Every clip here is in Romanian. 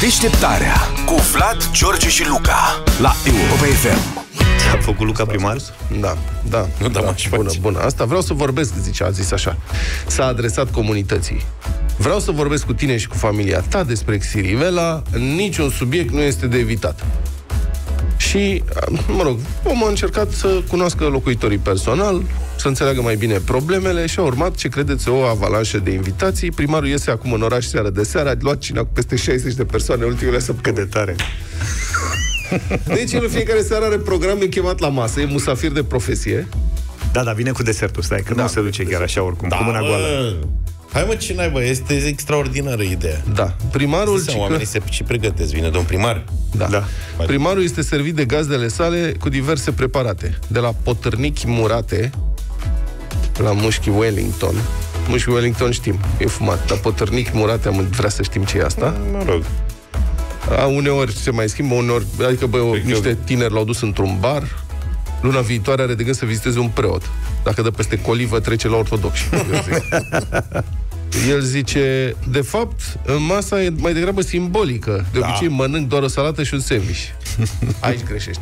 Deșteptarea cu Vlad, George și Luca la Europa FM. A făcut Luca primar? Da. Bună. Asta vreau să vorbesc, zice, a zis așa. S-a adresat comunității. Vreau să vorbesc cu tine și cu familia ta despre Xirivela. Niciun subiect nu este de evitat. Și, mă rog, omul a încercat să cunoască locuitorii personal, să înțeleagă mai bine problemele și a urmat, ce credeți, o avalanșă de invitații. Primarul iese acum în oraș seară de seară, a luat cina cu peste 60 de persoane ultimele săptămâni. Cât de tare! Deci el în fiecare seară are program, e chemat la masă, e musafir de profesie. Da, dar vine cu desertul, stai, că da, nu se duce chiar așa oricum, da, cu mâna goală. Hai mă, ce naiba, este extraordinară ideea. Da, primarul... Oamenii se și pregătesc, vine domn primar. Da. Primarul este servit de gazdele sale cu diverse preparate. De la potârnichi murate, la mușchi Wellington. Mușchi Wellington știm, e fumat, dar potârnichi murate, vrea să știm ce e asta. Mă rog. Uneori se mai schimbă, uneori... Adică, bă, niște tineri l-au dus într-un bar... Luna viitoare are de gând să viziteze un preot. Dacă dă peste colivă, trece la ortodocși. El zice, de fapt, masa e mai degrabă simbolică. De obicei mănânc doar o salată și un sandwich. Aici greșești.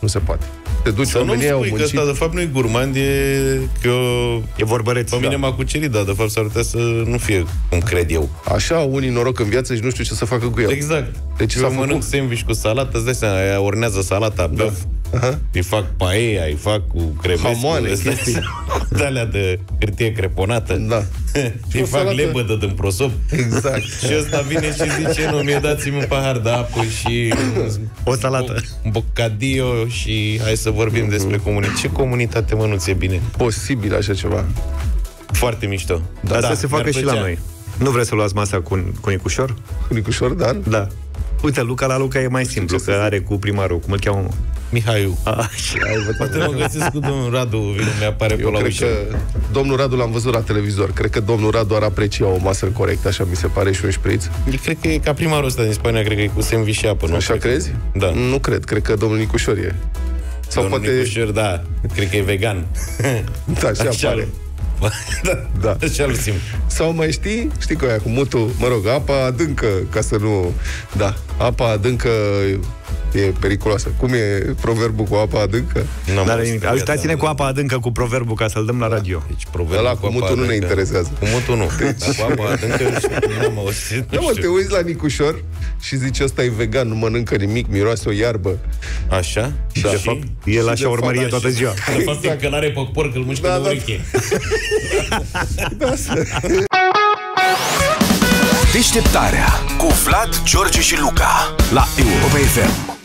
Nu se poate. Te duci, să nu spui că ăsta, de fapt, nu e gurmand, e vorbăreț. Pe mine m-a cucerit, dar de fapt s-ar putea să nu fie cum cred eu. Așa, unii noroc în viață și nu știu ce să facă cu el. Exact. Deci eu mănânc sandwich cu salată, îți dai seama, aia ornează salata, băf. Îi fac paella, îi fac cu crevescu, hamoane, de-alea de hârtie creponată. Da. Îi fac lebădă din prosop. Exact. Și ăsta vine și zice, nu, mie dați-mi un pahar de apă și o salată, un bocadillo și hai să vorbim despre comunitate. Ce comunitate, mă, nu ți-e bine? Posibil așa ceva. Foarte mișto. Dar asta se facă și la noi. Nu vreți să luați masa cu un cunicușor? Cunicușor, Dan? Da. Uite, Luca e mai simplu, că are cu primarul, cum îl cheamă? Mihaiu. Poate mă găsesc cu domnul Radu, mi-apare pe la ușă. Domnul Radu l-am văzut la televizor. Cred că domnul Radu ar aprecia o masă corectă, așa mi se pare, și un șpriț. Cred că e ca primarul ăsta din Spania, cred că e cu sandwich și apă, nu? Așa crezi? Da. Nu cred, cred că domnul Nicușor e. Sau domnul poate... Nicușor, da, cred că e vegan. Da, așa pare. Da. Așa îl simt. Sau mai știi că aia cu mutul, mă rog, apa adâncă, ca să nu... Da, apa adâncă e periculoasă. Cum e proverbul cu apa adâncă? Ajutați-ne cu apa adâncă, cu proverbul, ca să-l dăm la radio. Deci proverbul cu mutul nu ne interesează. Cu mutul nu. Deci... Cu apa adâncă n-am auzit, nu știu. Te uiți la Nicușor și zici, ăsta e vegan, nu mănâncă nimic, miroase o iarbă. Așa? Și de fapt, el așa urmărie toată ziua. De fapt, e călare pe porc, îl mușcă de ureche. Deșteptarea cu Vlad, George și Luca la Europa FM.